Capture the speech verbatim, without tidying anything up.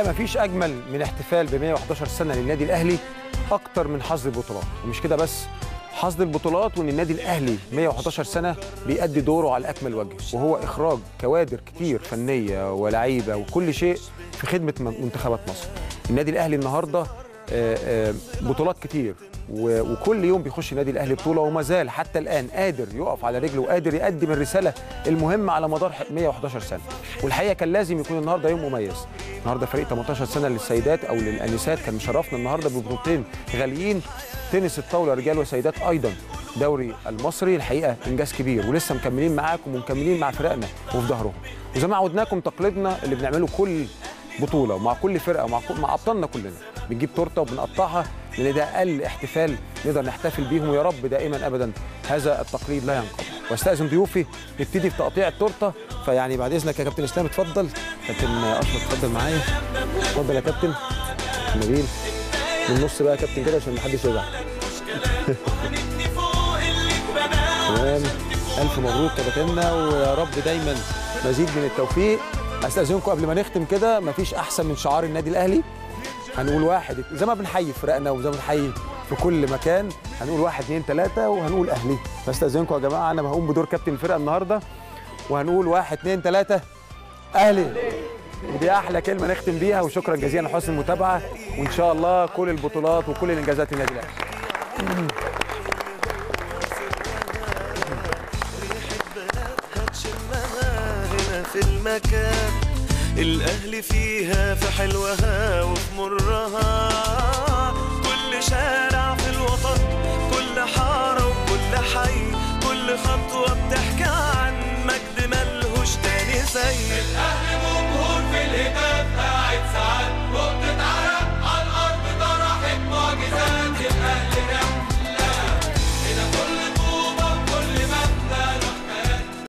الحقيقه ما فيش اجمل من احتفال ب مئة وأحد عشر سنه للنادي الاهلي اكتر من حصد البطولات، ومش كده بس، حصد البطولات وان النادي الاهلي مئة وأحد عشر سنه بيأدي دوره على اكمل وجه، وهو اخراج كوادر كتير فنيه ولاعيبه وكل شيء في خدمه منتخبات مصر. النادي الاهلي النهارده بطولات كتير، وكل يوم بيخش النادي الاهلي بطوله، وما زال حتى الان قادر يقف على رجله وقادر يقدم الرساله المهمه على مدار مئة وأحد عشر سنه. والحقيقه كان لازم يكون النهارده يوم مميز. النهارده فريق ثمانية عشر سنه للسيدات او للانسات كان مشرفنا النهارده ببطولتين غاليين، تنس الطاوله رجال وسيدات ايضا، دوري المصري، الحقيقه انجاز كبير، ولسه مكملين معاكم ومكملين مع فرقنا وفي ظهرهم. وزي ما عودناكم تقليدنا اللي بنعمله كل بطوله ومع كل فرقه ومع مع ابطالنا كلنا، بنجيب تورته وبنقطعها، لان ده اقل احتفال نقدر نحتفل بيهم، ويا رب دائما ابدا هذا التقليد لا ينقضي. واستاذن ضيوفي نبتدي بتقطيع التورته، فيعني بعد اذنك يا كابتن اسلام اتفضل، كابتن اشرف اتفضل معايا، اتفضل يا كابتن نبيل، من النص بقى يا كابتن كده عشان محدش يزعل. تمام، الف مبروك يا كابتننا، ويا رب دايما مزيد من التوفيق. استاذنكم قبل ما نختم كده، مفيش احسن من شعار النادي الاهلي، هنقول واحد زي ما بنحيي فرقنا وزي ما بنحيي في كل مكان، هنقول واحد اثنين ثلاثة وهنقول أهلي. فاستأذنكم يا جماعة، أنا هقوم بدور كابتن الفرقة النهاردة، وهنقول واحد اثنين ثلاثة أهلي، ودي أحلى كلمة نختم بيها. وشكرا جزيلا لحسن المتابعة، وإن شاء الله كل البطولات وكل الإنجازات للنادي الأهلي. الأهلي فيها في حلوها وفي مرها.